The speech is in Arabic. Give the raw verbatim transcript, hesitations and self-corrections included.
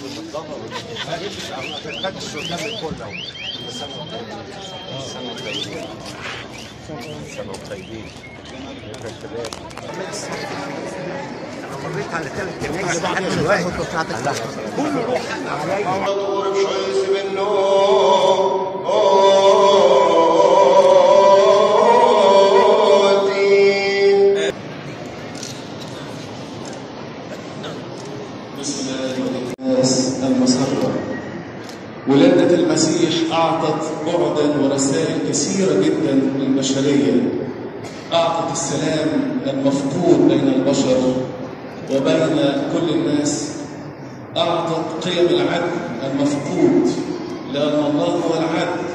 كل ولادة المسيح أعطت بعداً ورسائل كثيرة جداً للبشرية. أعطت السلام المفقود بين البشر وبين كل الناس. أعطت قيم العدل المفقود، لأن الله هو العدل.